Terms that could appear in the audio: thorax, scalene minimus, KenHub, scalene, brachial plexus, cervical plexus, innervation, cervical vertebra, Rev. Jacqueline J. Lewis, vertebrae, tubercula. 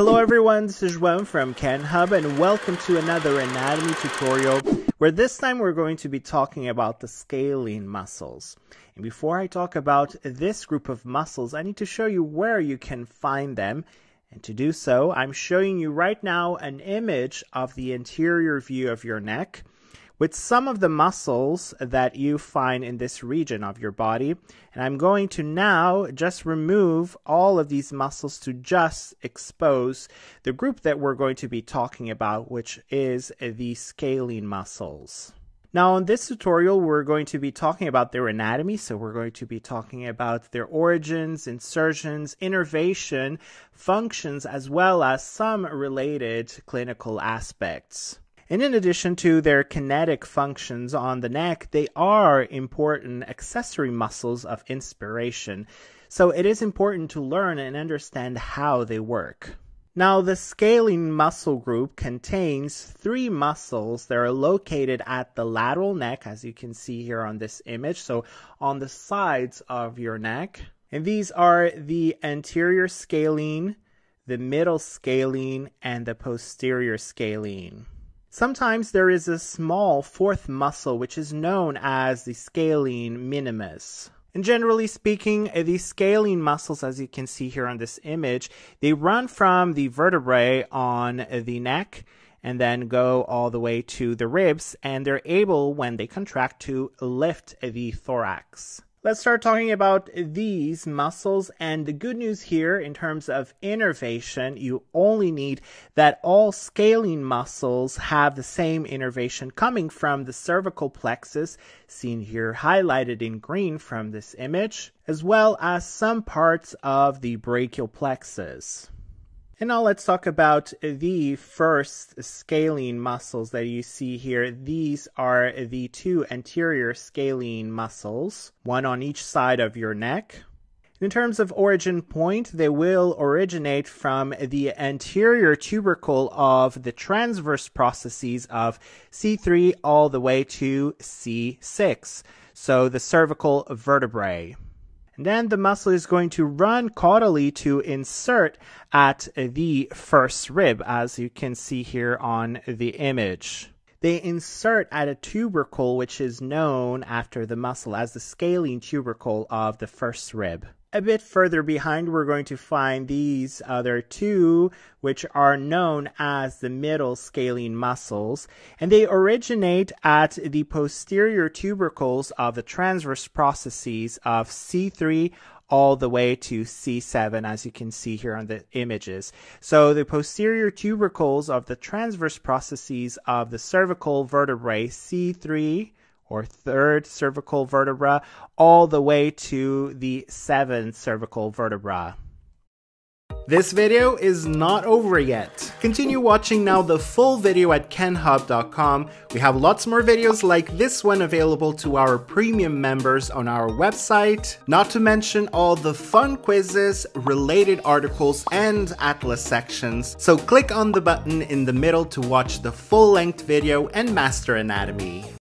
Hello everyone, this is João from KenHub and welcome to another anatomy tutorial where this time we're going to be talking about the scalene muscles. And before I talk about this group of muscles, I need to show you where you can find them. And to do so, I'm showing you right now an image of the anterior view of your neck with some of the muscles that you find in this region of your body. And I'm going to now just remove all of these muscles to just expose the group that we're going to be talking about, which is the scalene muscles. Now in this tutorial, we're going to be talking about their anatomy. So we're going to be talking about their origins, insertions, innervation, functions, as well as some related clinical aspects. And in addition to their kinetic functions on the neck, they are important accessory muscles of inspiration. So it is important to learn and understand how they work. Now, the scalene muscle group contains three muscles that are located at the lateral neck, as you can see here on this image, so on the sides of your neck. And these are the anterior scalene, the middle scalene, and the posterior scalene. Sometimes there is a small fourth muscle which is known as the scalene minimus. And generally speaking, the scalene muscles, as you can see here on this image, they run from the vertebrae on the neck and then go all the way to the ribs, and they're able, when they contract, to lift the thorax. Let's start talking about these muscles, and the good news here in terms of innervation, you only need that all scalene muscles have the same innervation coming from the cervical plexus, seen here highlighted in green from this image, as well as some parts of the brachial plexus. And now let's talk about the first scalene muscles that you see here. These are the two anterior scalene muscles, one on each side of your neck. In terms of origin point, they will originate from the anterior tubercle of the transverse processes of C3 all the way to C6, so the cervical vertebrae. Then the muscle is going to run caudally to insert at the first rib, as you can see here on the image. They insert at a tubercle which is known after the muscle as the scalene tubercle of the first rib. A bit further behind, we're going to find these other two, which are known as the middle scalene muscles, and they originate at the posterior tubercles of the transverse processes of C3 all the way to C7, as you can see here on the images. So the posterior tubercles of the transverse processes of the cervical vertebrae C3, or third cervical vertebra, all the way to the seventh cervical vertebra. This video is not over yet. Continue watching now the full video at kenhub.com. We have lots more videos like this one available to our premium members on our website, not to mention all the fun quizzes, related articles, and atlas sections. So click on the button in the middle to watch the full-length video and master anatomy.